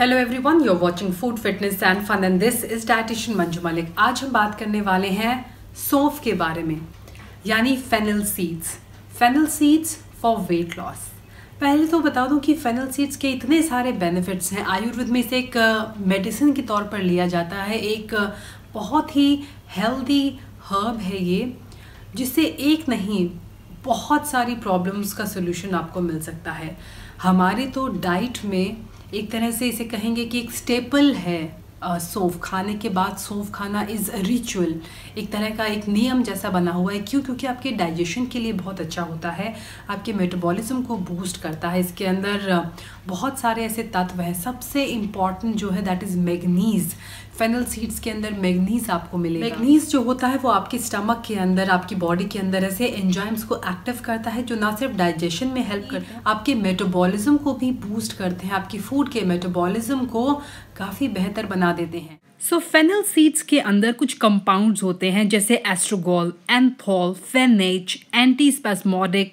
Hello everyone, you are watching food fitness and fun and this is dietitian Manju Malik. आज हम बात करने वाले हैं सौंफ के बारे में, यानी fennel seeds for weight loss. पहले तो बता दूं कि फेनल सीड्स के इतने सारे बेनिफिट्स हैं। आयुर्वेद में इसे एक मेडिसिन के तौर पर लिया जाता है। एक बहुत ही हेल्दी हर्ब है ये, जिससे एक नहीं बहुत सारी प्रॉब्लम्स का सोल्यूशन आपको मिल सकता है। हमारे तो डाइट में एक तरह से इसे कहेंगे कि एक स्टेपल है। सौंफ खाने के बाद सौंफ खाना इज़ रिचुअल, एक तरह का एक नियम जैसा बना हुआ है। क्योंकि आपके डाइजेशन के लिए बहुत अच्छा होता है, आपके मेटाबॉलिज्म को बूस्ट करता है। इसके अंदर बहुत सारे ऐसे तत्व हैं। सबसे इम्पॉर्टेंट जो है that is manganese. Fennel seeds के अंदर मैग्नीज़ आपको मिलेगा। मैग्नीज़ जो होता है वो आपके स्टमक के अंदर, आपकी बॉडी के अंदर ऐसे एंजाइम्स को एक्टिव करता है, जो ना सिर्फ डाइजेशन में हेल्प करते हैं, आपके मेटाबॉलिज्म को भी बूस्ट करते हैं, आपकी फूड के मेटाबॉलिज्म को काफ़ी बेहतर बना देते हैं। सो फेनल सीड्स के अंदर कुछ कंपाउंड्स होते हैं, जैसे estragole, anethole, fenchone, antispasmodic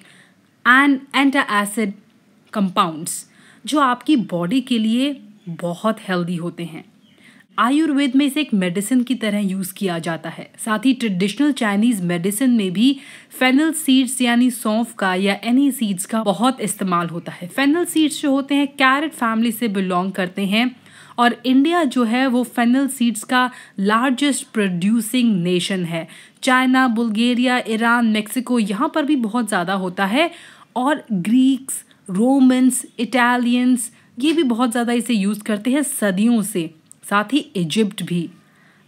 and antacid compounds, जो आपकी बॉडी के लिए बहुत हेल्दी होते हैं। आयुर्वेद में इसे एक मेडिसिन की तरह यूज़ किया जाता है। साथ ही ट्रेडिशनल चाइनीज़ मेडिसिन में भी फेनल सीड्स यानी सौंफ का या एनी सीड्स का बहुत इस्तेमाल होता है। फेनल सीड्स जो होते हैं कैरेट फैमिली से बिलोंग करते हैं, और इंडिया जो है वो फेनल सीड्स का लार्जेस्ट प्रोड्यूसिंग नेशन है। चाइना, बुल्गारिया, ईरान, मेक्सिको, यहाँ पर भी बहुत ज़्यादा होता है, और ग्रीक्स, रोमन्स, इटालियंस ये भी बहुत ज़्यादा इसे यूज़ करते हैं सदियों से, साथ ही इजिप्ट भी।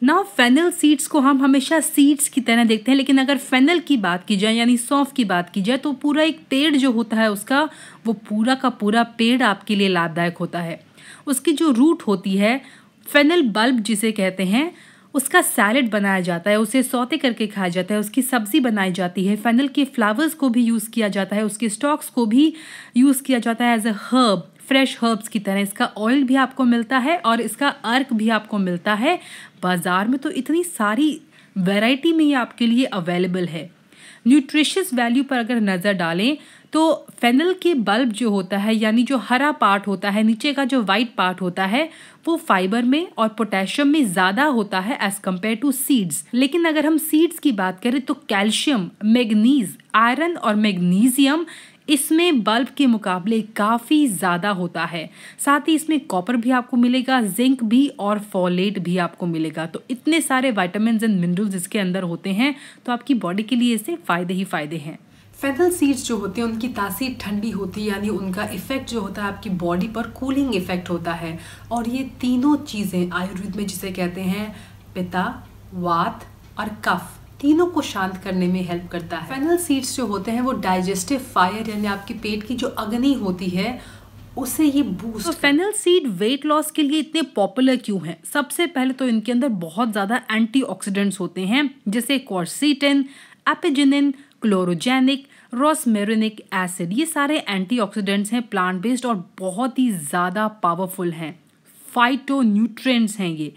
नाउ फेनल सीड्स को हम हमेशा सीड्स की तरह देखते हैं, लेकिन अगर फेनल की बात की जाए यानी सौंफ की बात की जाए तो पूरा एक पेड़ जो होता है उसका, वो पूरा का पूरा पेड़ आपके लिए लाभदायक होता है। उसकी जो रूट होती है, फेनल बल्ब जिसे कहते हैं, उसका सैलेड बनाया जाता है, उसे सौते करके खाया जाता है, उसकी सब्ज़ी बनाई जाती है। फेनल के फ्लावर्स को भी यूज़ किया जाता है, उसके स्टॉक्स को भी यूज़ किया जाता है as a herb, fresh herbs की तरह। इसका ऑयल भी आपको मिलता है और इसका अर्क भी आपको मिलता है बाज़ार में। तो इतनी सारी वैरायटी में ये आपके लिए अवेलेबल है। न्यूट्रिशियस वैल्यू पर अगर नज़र डालें तो फेनल के बल्ब जो होता है, यानी जो हरा पार्ट होता है, नीचे का जो वाइट पार्ट होता है, वो फाइबर में और पोटेशियम में ज़्यादा होता है एज़ कम्पेयर टू सीड्स। लेकिन अगर हम सीड्स की बात करें तो कैल्शियम, मैग्नीज़, आयरन और मैग्नीशियम इसमें बल्ब के मुकाबले काफ़ी ज़्यादा होता है। साथ ही इसमें कॉपर भी आपको मिलेगा, जिंक भी और फोलेट भी आपको मिलेगा। तो इतने सारे विटामिन एंड मिनरल्स इसके अंदर होते हैं, तो आपकी बॉडी के लिए इससे फ़ायदे ही फ़ायदे हैं। फेनल सीड्स जो होते हैं उनकी तासीर ठंडी होती है, यानी उनका इफ़ेक्ट जो होता है आपकी बॉडी पर कूलिंग इफ़ेक्ट होता है। और ये तीनों चीज़ें आयुर्वेद में जिसे कहते हैं पित्त, वात और कफ, तीनों को शांत करने में हेल्प करता है। फेनल सीड्स जो होते हैं वो डाइजेस्टिव फायर यानी आपके पेट की जो अग्नि होती है उसे ये बूस्ट। तो फेनल सीड वेट लॉस के लिए इतने पॉपुलर क्यों हैं? सबसे पहले तो इनके अंदर बहुत ज़्यादा एंटीऑक्सीडेंट्स होते हैं, जैसे क्वर्सीटिन, एपिजिनिन, क्लोरोजेनिक, रोसमेरिनिक एसिड। ये सारे एंटीऑक्सीडेंट्स हैं, प्लांट बेस्ड और बहुत ही ज़्यादा पावरफुल हैं। फाइटो न्यूट्रिएंट्स हैं ये।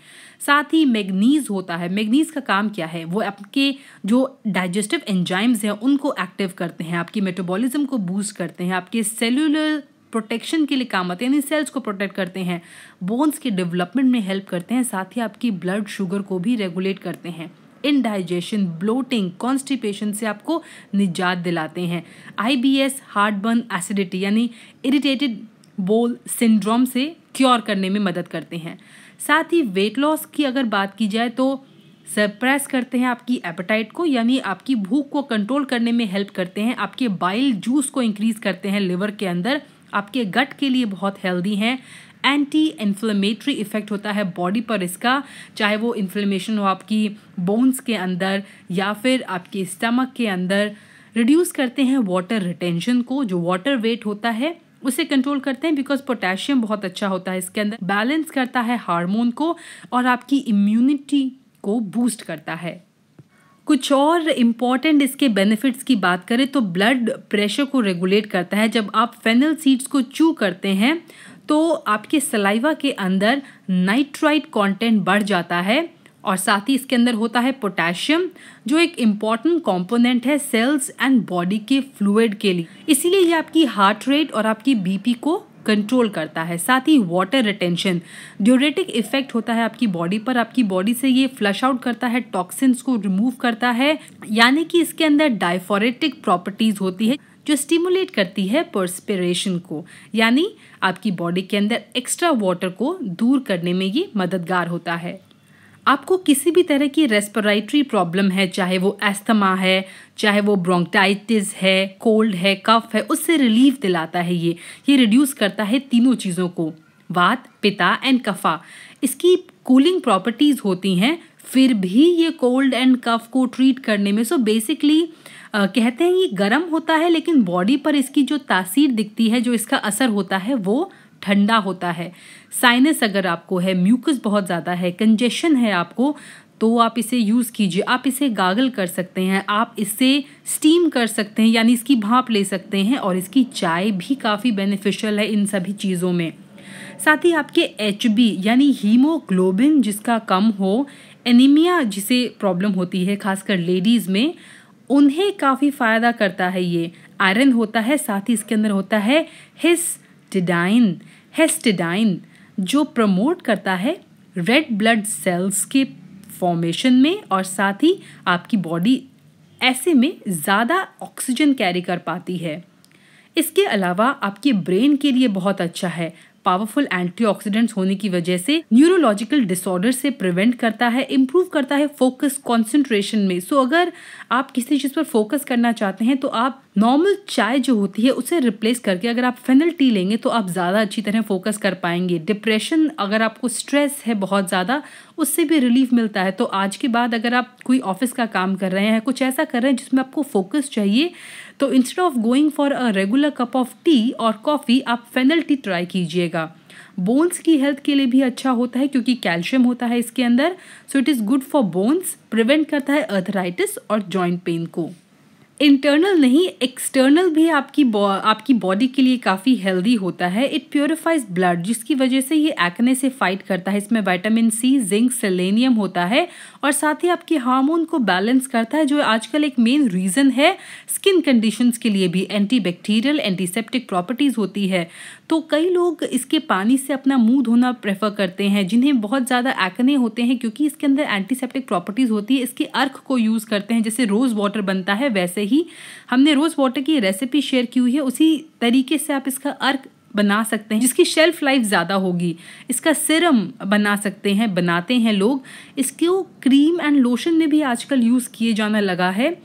साथ ही मैग्नीज़ होता है। मैग्नीज़ का काम क्या है? वो आपके जो डाइजेस्टिव एंजाइम्स हैं उनको एक्टिव करते हैं, आपकी मेटाबॉलिज्म को बूस्ट करते हैं, आपके सेलुलर प्रोटेक्शन के लिए काम आते हैं, यानी सेल्स को प्रोटेक्ट करते हैं, बोन्स के डेवलपमेंट में हेल्प करते हैं, साथ ही आपकी ब्लड शुगर को भी रेगुलेट करते हैं। इनडाइजेशन, ब्लोटिंग, कॉन्स्टिपेशन से आपको निजात दिलाते हैं। IBS, हार्टबर्न, एसिडिटी यानी इरिटेटेड बोल सिंड्रोम से क्योर करने में मदद करते हैं। साथ ही वेट लॉस की अगर बात की जाए तो सप्रेस करते हैं आपकी एपेटाइट को, यानी आपकी भूख को कंट्रोल करने में हेल्प करते हैं। आपके बाइल जूस को इंक्रीज़ करते हैं लिवर के अंदर, आपके गट के लिए बहुत हेल्दी हैं। एंटी इन्फ्लेमेटरी इफ़ेक्ट होता है बॉडी पर इसका, चाहे वो इन्फ्लेमेशन हो आपकी बोन्स के अंदर या फिर आपके स्टमक के अंदर। रिड्यूस करते हैं वाटर रिटेंशन को, जो वाटर वेट होता है उसे कंट्रोल करते हैं, बिकॉज पोटेशियम बहुत अच्छा होता है इसके अंदर। बैलेंस करता है हार्मोन को और आपकी इम्यूनिटी को बूस्ट करता है। कुछ और इम्पॉर्टेंट इसके बेनिफिट्स की बात करें तो ब्लड प्रेशर को रेगुलेट करता है। जब आप फेनल सीड्स को चू करते हैं तो आपके सलाइवा के अंदर नाइट्राइट कंटेंट बढ़ जाता है, और साथ ही इसके अंदर होता है पोटेशियम, जो एक इम्पॉर्टेंट कंपोनेंट है सेल्स एंड बॉडी के फ्लूइड के लिए। इसीलिए ये आपकी हार्ट रेट और आपकी BP को कंट्रोल करता है। साथ ही वाटर रिटेंशन ड्यूरेटिक इफेक्ट होता है आपकी बॉडी पर, आपकी बॉडी से ये फ्लश आउट करता है, टॉक्सिन्स को रिमूव करता है, यानी कि इसके अंदर डायफोरेटिक प्रॉपर्टीज होती है जो स्टिमुलेट करती है पर्स्पिरेशन को, यानी आपकी बॉडी के अंदर एक्स्ट्रा वाटर को दूर करने में ये मददगार होता है। आपको किसी भी तरह की रेस्पिरेटरी प्रॉब्लम है, चाहे वो एस्थमा है, चाहे वो ब्रोंकाइटिस है, कोल्ड है, कफ है, उससे रिलीफ दिलाता है। ये रिड्यूस करता है तीनों चीज़ों को, वात, पित्त एंड कफा। इसकी कूलिंग प्रॉपर्टीज़ होती हैं, फिर भी ये कोल्ड एंड कफ को ट्रीट करने में सो बेसिकली कहते हैं ये गर्म होता है, लेकिन बॉडी पर इसकी जो तासीर दिखती है, जो इसका असर होता है वो ठंडा होता है। साइनस अगर आपको है, म्यूकस बहुत ज़्यादा है, कंजेशन है आपको, तो आप इसे यूज़ कीजिए। आप इसे गागल कर सकते हैं, आप इसे स्टीम कर सकते हैं, यानी इसकी भाप ले सकते हैं, और इसकी चाय भी काफ़ी बेनिफिशियल है इन सभी चीज़ों में। साथ ही आपके HB यानी हीमोग्लोबिन जिसका कम हो, एनीमिया जिसे प्रॉब्लम होती है खासकर लेडीज़ में, उन्हें काफ़ी फ़ायदा करता है। ये आयरन होता है, साथ ही इसके अंदर होता है हेस्टिडाइन जो प्रमोट करता है रेड ब्लड सेल्स के फॉर्मेशन में, और साथ ही आपकी बॉडी ऐसे में ज़्यादा ऑक्सीजन कैरी कर पाती है। इसके अलावा आपके ब्रेन के लिए बहुत अच्छा है, पावरफुल एंटीऑक्सीडेंट्स होने की वजह से न्यूरोलॉजिकल डिसऑर्डर से प्रिवेंट करता है, इम्प्रूव करता है फोकस, कंसंट्रेशन में। सो अगर आप किसी चीज़ पर फोकस करना चाहते हैं तो आप नॉर्मल चाय जो होती है उसे रिप्लेस करके अगर आप फेनल टी लेंगे तो आप ज़्यादा अच्छी तरह फोकस कर पाएंगे। डिप्रेशन, अगर आपको स्ट्रेस है बहुत ज़्यादा, उससे भी रिलीफ मिलता है। तो आज के बाद अगर आप कोई ऑफिस का काम कर रहे हैं, कुछ ऐसा कर रहे हैं जिसमें आपको फोकस चाहिए, तो instead of going for a regular cup of tea और कॉफ़ी, आप फेनल टी ट्राई कीजिएगा। बोन्स की हेल्थ के लिए भी अच्छा होता है क्योंकि कैल्शियम होता है इसके अंदर, so it is good for bones, prevent करता है आर्थराइटिस और जॉइंट पेन को। इंटरनल नहीं, एक्सटर्नल भी आपकी बॉडी के लिए काफ़ी हेल्दी होता है। इट प्योरीफाइज ब्लड, जिसकी वजह से ये एक्ने से फाइट करता है। इसमें विटामिन C, जिंक, सेलेनियम होता है, और साथ ही आपके हार्मोन को बैलेंस करता है, जो आजकल एक मेन रीज़न है स्किन कंडीशंस के लिए भी। एंटीबैक्टीरियल, एंटीसेप्टिक प्रॉपर्टीज़ होती है, तो कई लोग इसके पानी से अपना मुँह धोना प्रेफर करते हैं जिन्हें बहुत ज़्यादा एक्ने होते हैं, क्योंकि इसके अंदर एंटीसेप्टिक प्रॉपर्टीज़ होती है। इसके अर्क को यूज़ करते हैं, जैसे रोज़ वाटर बनता है वैसे ही हमने रोज़ वाटर की रेसिपी शेयर की हुई है, उसी तरीके से आप इसका अर्क बना सकते हैं जिसकी शेल्फ लाइफ ज़्यादा होगी। इसका सिरम बना सकते हैं, बनाते हैं लोग। इसको क्रीम एंड लोशन में भी आजकल यूज़ किए जाना लगा है।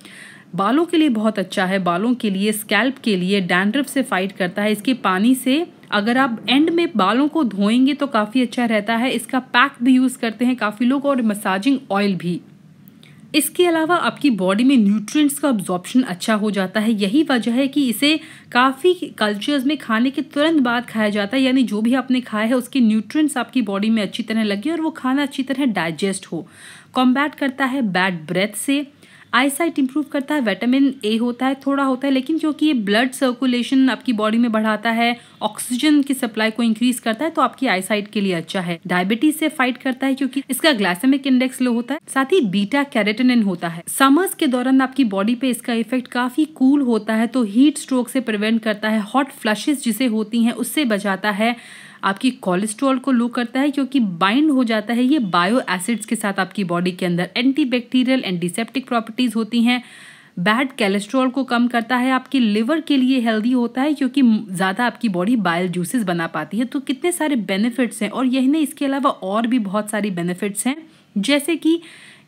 बालों के लिए बहुत अच्छा है, बालों के लिए, स्कैल्प के लिए, डैंड्रफ से फाइट करता है। इसके पानी से अगर आप एंड में बालों को धोएंगे तो काफ़ी अच्छा रहता है। इसका पैक भी यूज़ करते हैं काफ़ी लोग, और मसाजिंग ऑयल भी। इसके अलावा आपकी बॉडी में न्यूट्रिएंट्स का अब्जॉर्प्शन अच्छा हो जाता है। यही वजह है कि इसे काफ़ी कल्चर्स में खाने के तुरंत बाद खाया जाता है, यानी जो भी आपने खाया है उसके न्यूट्रिएंट्स आपकी बॉडी में अच्छी तरह लगे और वो खाना अच्छी तरह डाइजेस्ट हो। कॉम्बैट करता है बैड ब्रेथ से, आई साइट इम्प्रूव करता है। विटामिन A होता है, थोड़ा होता है, लेकिन क्योंकि ये ब्लड सर्कुलेशन आपकी बॉडी में बढ़ाता है, ऑक्सीजन की सप्लाई को इंक्रीज करता है, तो आपकी आई साइट के लिए अच्छा है। डायबिटीज से फाइट करता है क्योंकि इसका ग्लाइसेमिक इंडेक्स लो होता है। साथ ही बीटा कैरोटिनिन होता है। समर्स के दौरान आपकी बॉडी पे इसका इफेक्ट काफी कूल होता है, तो हीट स्ट्रोक से प्रिवेंट करता है, हॉट फ्लशेज जिसे होती हैं उससे बचाता है। आपकी कोलेस्ट्रॉल को लो करता है क्योंकि बाइंड हो जाता है ये बायो एसिड्स के साथ आपकी बॉडी के अंदर। एंटीबैक्टीरियल, एंटीसेप्टिक प्रॉपर्टीज़ होती हैं। बैड कोलेस्ट्रॉल को कम करता है। आपके लिवर के लिए हेल्दी होता है क्योंकि ज़्यादा आपकी बॉडी बाइल जूसेस बना पाती है। तो कितने सारे बेनिफिट्स हैं, और यही नहीं, इसके अलावा और भी बहुत सारी बेनिफिट्स हैं, जैसे कि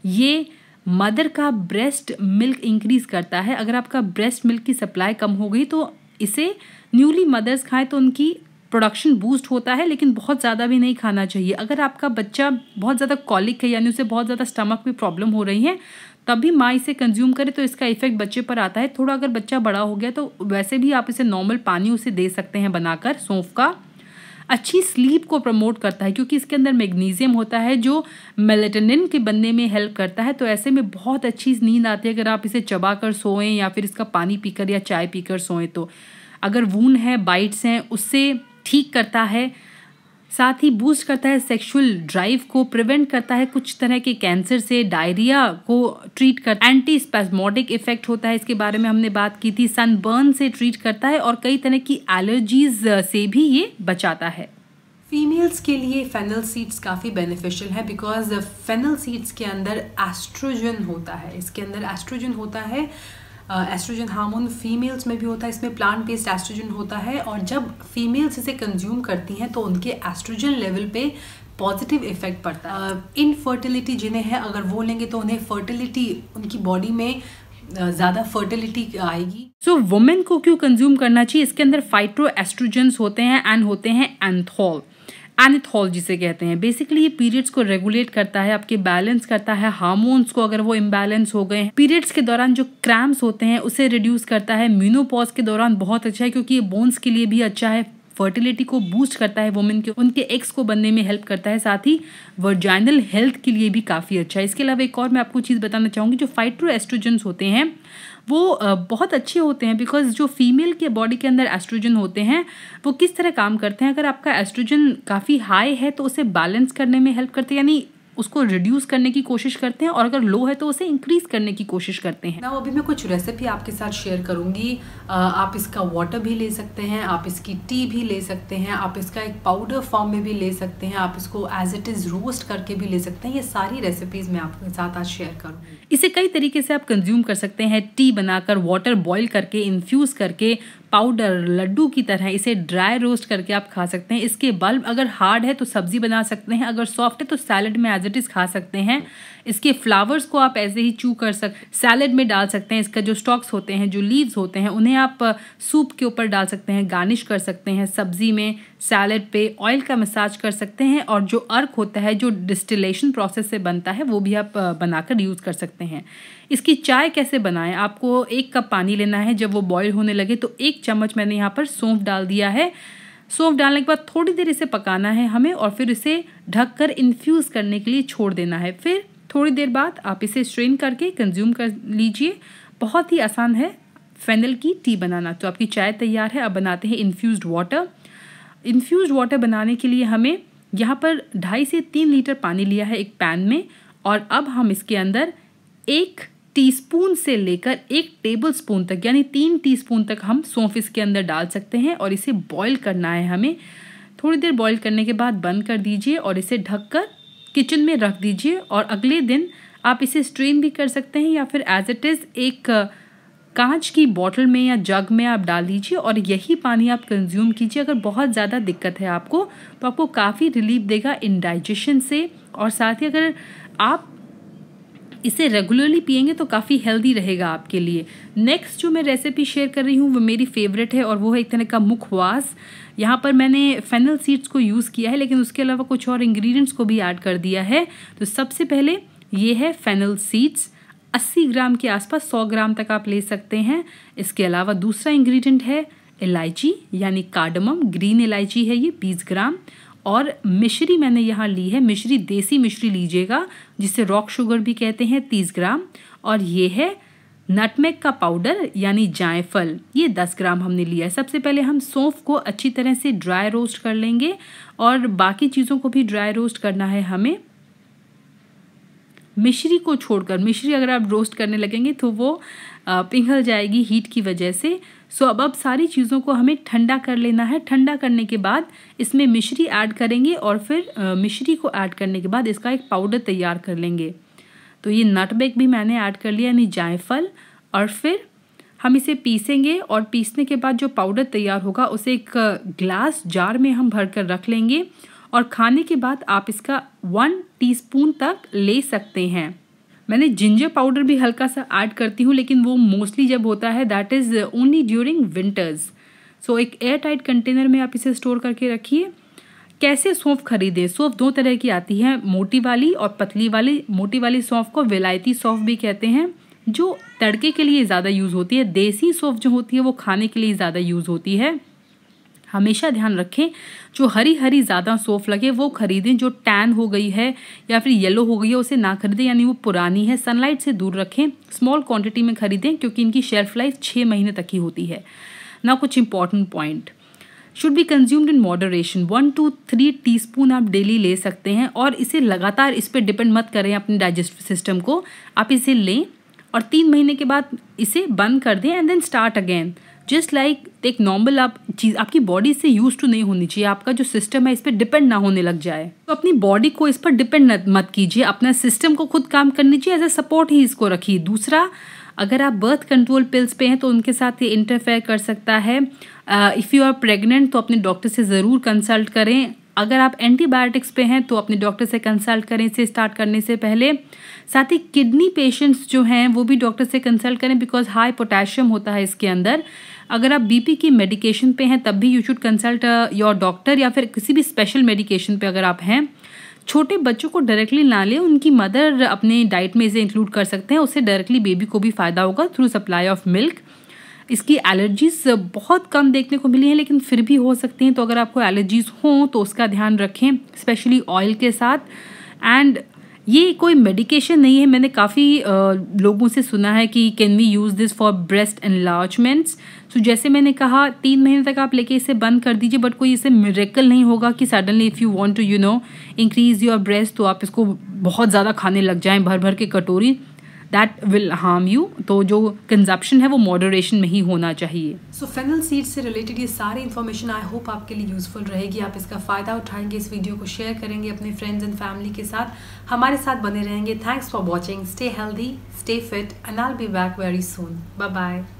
ये मदर का ब्रेस्ट मिल्क इंक्रीज़ करता है। अगर आपका ब्रेस्ट मिल्क की सप्लाई कम हो गई तो इसे न्यूली मदर्स खाएँ तो उनकी प्रोडक्शन बूस्ट होता है, लेकिन बहुत ज़्यादा भी नहीं खाना चाहिए। अगर आपका बच्चा बहुत ज़्यादा कॉलिक है, यानी उसे बहुत ज़्यादा स्टमक में प्रॉब्लम हो रही है, तब भी माँ इसे कंज्यूम करे तो इसका इफेक्ट बच्चे पर आता है। थोड़ा अगर बच्चा बड़ा हो गया तो वैसे भी आप इसे नॉर्मल पानी उसे दे सकते हैं बनाकर। सौंफ का अच्छी स्लीप को प्रमोट करता है क्योंकि इसके अंदर मैग्नीशियम होता है जो मेलेटोनिन के बनने में हेल्प करता है। तो ऐसे में बहुत अच्छी नींद आती है अगर आप इसे चबा कर सोएं, या फिर इसका पानी पीकर या चाय पीकर सोएं तो। अगर वून है, बाइट्स हैं, उससे ठीक करता है। साथ ही बूस्ट करता है सेक्सुअल ड्राइव को, प्रिवेंट करता है कुछ तरह के कैंसर से, डायरिया को ट्रीट करता है, एंटी स्पैस्मोटिक इफेक्ट होता है, इसके बारे में हमने बात की थी, सनबर्न से ट्रीट करता है और कई तरह की एलर्जीज से भी ये बचाता है। फीमेल्स के लिए फेनल सीड्स काफ़ी बेनिफिशियल है बिकॉज फेनल सीड्स के अंदर एस्ट्रोजन होता है, इसके अंदर एस्ट्रोजन होता है, एस्ट्रोजन हार्मोन फीमेल्स में भी होता है, इसमें प्लांट बेस्ड एस्ट्रोजन होता है और जब फीमेल्स इसे कंज्यूम करती हैं तो उनके एस्ट्रोजन लेवल पे पॉजिटिव इफेक्ट पड़ता है। इनफर्टिलिटी जिन्हें है अगर वो लेंगे तो उन्हें फर्टिलिटी, उनकी बॉडी में ज़्यादा फर्टिलिटी आएगी। सो वुमेन को क्यों कंज्यूम करना चाहिए? इसके अंदर फाइटो एस्ट्रोजेंस होते हैं एंड होते हैं एंथॉल, एनिथॉल जिसे कहते हैं। बेसिकली ये पीरियड्स को रेगुलेट करता है, आपके बैलेंस करता है हार्मोन्स को अगर वो इम्बैलेंस हो गए। पीरियड्स के दौरान जो क्रैम्प्स होते हैं उसे रिड्यूस करता है। मेनोपॉज के दौरान बहुत अच्छा है क्योंकि ये बोन्स के लिए भी अच्छा है, फर्टिलिटी को बूस्ट करता है, वुमेन के उनके एग्स को बनने में हेल्प करता है, साथ ही वर्जाइनल हेल्थ के लिए भी काफ़ी अच्छा है। इसके अलावा एक और मैं आपको चीज़ बताना चाहूँगी, जो फाइटो एस्ट्रोजेंस होते हैं वो बहुत अच्छे होते हैं बिकॉज जो फीमेल के बॉडी के अंदर एस्ट्रोजन होते हैं वो किस तरह काम करते हैं, अगर आपका एस्ट्रोजन काफ़ी हाई है तो उसे बैलेंस करने में हेल्प करते हैं, यानी उसको रिड्यूस करने की कोशिश करते हैं, और अगर लो है तो उसे इंक्रीज करने की कोशिश करते हैं। ना अभी मैं कुछ रेसिपी आपके साथ शेयर करूंगी, आप इसका वाटर भी ले सकते हैं, आप इसकी टी भी ले सकते हैं, आप इसका एक पाउडर फॉर्म में भी ले सकते हैं, आप इसको एज इट इज़ रोस्ट करके भी ले सकते हैं। ये सारी रेसिपीज मैं आपके साथ आज शेयर करूँगी। इसे कई तरीके से आप कंज्यूम कर सकते हैं, टी बनाकर, वाटर बॉयल करके, इन्फ्यूज़ करके, पाउडर, लड्डू की तरह इसे ड्राई रोस्ट करके आप खा सकते हैं। इसके बल्ब अगर हार्ड है तो सब्जी बना सकते हैं, अगर सॉफ्ट है तो सैलड में एज इट इज़ खा सकते हैं। इसके फ्लावर्स को आप ऐसे ही चू कर सैलड में डाल सकते हैं, इसका जो स्टॉक्स होते हैं, जो लीव्स होते हैं, उन्हें आप सूप के ऊपर डाल सकते हैं, गार्निश कर सकते हैं सब्जी में, सैलड पे ऑयल का मसाज कर सकते हैं, और जो अर्क होता है जो डिस्टिलेशन प्रोसेस से बनता है वो भी आप बनाकर यूज़ कर सकते हैं। इसकी चाय कैसे बनाएं? आपको 1 कप पानी लेना है, जब वो बॉयल होने लगे तो 1 चम्मच मैंने यहाँ पर सौंफ डाल दिया है। सौंफ डालने के बाद थोड़ी देर इसे पकाना है हमें और फिर इसे ढककर इन्फ्यूज़ करने के लिए छोड़ देना है। फिर थोड़ी देर बाद आप इसे स्ट्रेन करके कंज्यूम कर लीजिए। बहुत ही आसान है फेनल की टी बनाना। तो आपकी चाय तैयार है। अब बनाते हैं इन्फ्यूज़्ड वाटर। इन्फ्यूज़्ड वाटर बनाने के लिए हमें यहाँ पर 2.5 से 3 लीटर पानी लिया है एक पैन में, और अब हम इसके अंदर 1 टीस्पून से लेकर 1 टेबलस्पून तक यानी 3 टीस्पून तक हम सौंफ इसके अंदर डाल सकते हैं और इसे बॉईल करना है हमें। थोड़ी देर बॉईल करने के बाद बंद कर दीजिए और इसे ढककर किचन में रख दीजिए, और अगले दिन आप इसे स्ट्रेन भी कर सकते हैं या फिर एज इट इज़ एक कांच की बॉटल में या जग में आप डाल दीजिए और यही पानी आप कंज्यूम कीजिए। अगर बहुत ज़्यादा दिक्कत है आपको तो आपको काफ़ी रिलीफ देगा इंडाइजेशन से, और साथ ही अगर आप इसे रेगुलरली पिएंगे तो काफ़ी हेल्दी रहेगा आपके लिए। नेक्स्ट जो मैं रेसिपी शेयर कर रही हूँ वो मेरी फेवरेट है और वो है एक तरह का मुखवास। यहाँ पर मैंने फेनल सीड्स को यूज़ किया है लेकिन उसके अलावा कुछ और इंग्रेडिएंट्स को भी ऐड कर दिया है। तो सबसे पहले ये है फेनल सीड्स, 80 ग्राम के आसपास 100 ग्राम तक आप ले सकते हैं। इसके अलावा दूसरा इंग्रेडिएंट है इलायची यानी कार्डमम, ग्रीन इलायची है ये 20 ग्राम, और मिश्री मैंने यहाँ ली है, मिश्री देसी मिश्री लीजिएगा जिसे रॉक शुगर भी कहते हैं, 30 ग्राम, और ये है नटमेग का पाउडर यानी जायफल, ये 10 ग्राम हमने लिया है। सबसे पहले हम सौंफ को अच्छी तरह से ड्राई रोस्ट कर लेंगे और बाकी चीज़ों को भी ड्राई रोस्ट करना है हमें, मिश्री को छोड़कर। मिश्री अगर आप रोस्ट करने लगेंगे तो वो पिघल जाएगी हीट की वजह से। सो अब सारी चीज़ों को हमें ठंडा कर लेना है। ठंडा करने के बाद इसमें मिश्री ऐड करेंगे और फिर मिश्री को ऐड करने के बाद इसका एक पाउडर तैयार कर लेंगे। तो ये नटमेग भी मैंने ऐड कर लिया यानी जायफल, और फिर हम इसे पीसेंगे और पीसने के बाद जो पाउडर तैयार होगा उसे एक ग्लास जार में हम भर कर रख लेंगे और खाने के बाद आप इसका 1 टीस्पून तक ले सकते हैं। मैंने जिंजर पाउडर भी हल्का सा ऐड करती हूँ लेकिन वो मोस्टली जब होता है that is only during winters. So एक एयर टाइट कंटेनर में आप इसे स्टोर करके रखिए। कैसे सौंफ खरीदें? सौंफ 2 तरह की आती है, मोटी वाली और पतली वाली। मोटी वाली सौंफ को विलायती सौंफ भी कहते हैं, जो तड़के के लिए ज़्यादा यूज़ होती है। देसी सौंफ जो होती है वो खाने के लिए ज़्यादा यूज़ होती है। हमेशा ध्यान रखें जो हरी हरी ज़्यादा सौंफ लगे वो खरीदें, जो टैन हो गई है या फिर येलो हो गई है उसे ना खरीदें, यानी वो पुरानी है, सनलाइट से दूर रखें, स्मॉल क्वांटिटी में खरीदें क्योंकि इनकी शेल्फ लाइफ 6 महीने तक ही होती है। ना कुछ important point, should be consumed in moderation. 1 to 3 teaspoon आप डेली ले सकते हैं और इसे लगातार इस पर डिपेंड मत करें अपने डाइजेस्टिव सिस्टम को। आप इसे लें और 3 महीने के बाद इसे बंद कर दें and then start again. Just like एक नॉर्मल आप चीज़ आपकी बॉडी इससे यूज टू नहीं होनी चाहिए, आपका जो सिस्टम है इस पर डिपेंड ना होने लग जाए। तो अपनी बॉडी को इस पर डिपेंड मत कीजिए, अपना सिस्टम को खुद काम करनी चाहिए, एज अ सपोर्ट ही इसको रखिए। दूसरा, अगर आप बर्थ कंट्रोल पिल्स पे हैं तो उनके साथ ये इंटरफेयर कर सकता है। इफ़ यू आर प्रेग्नेंट तो अपने डॉक्टर से ज़रूर कंसल्ट करें। अगर आप एंटीबायोटिक्स पे हैं तो अपने डॉक्टर से कंसल्ट करें इसे स्टार्ट करने से पहले। साथ ही किडनी पेशेंट्स जो हैं वो भी डॉक्टर से कंसल्ट करें, बिकॉज हाई पोटेशियम होता है इसके अंदर। अगर आप बीपी की मेडिकेशन पे हैं तब भी you should consult your doctor, या फिर किसी भी स्पेशल मेडिकेशन पे अगर आप हैं। छोटे बच्चों को डायरेक्टली ना लें, उनकी मदर अपने डाइट में इसे इंक्लूड कर सकते हैं, उससे डायरेक्टली बेबी को भी फ़ायदा होगा थ्रू सप्लाई ऑफ मिल्क। इसकी एलर्जीज़ बहुत कम देखने को मिली हैं, लेकिन फिर भी हो सकती हैं, तो अगर आपको एलर्जीज़ हों तो उसका ध्यान रखें, स्पेशली ऑयल के साथ। एंड ये कोई मेडिकेशन नहीं है, मैंने काफ़ी लोगों से सुना है कि can we use this for breast enlargements. So जैसे मैंने कहा 3 महीने तक आप लेके इसे बंद कर दीजिए, बट कोई इसे मिरेकल नहीं होगा कि suddenly if you want to you know increase your breast तो आप इसको बहुत ज़्यादा खाने लग जाएं, भर भर के कटोरी। That will harm you. तो जो कंजप्शन है वो मॉडरेशन में ही होना चाहिए। सो फेनल सीड से रिलेटेड ये सारी इन्फॉर्मेशन आई होप आपके लिए यूजफुल रहेगी। आप इसका फ़ायदा उठाएंगे, इस वीडियो को शेयर करेंगे अपने फ्रेंड्स एंड फैमिली के साथ, हमारे साथ बने रहेंगे। Thanks for watching, stay healthy, stay fit, and I will be back very soon. Bye bye.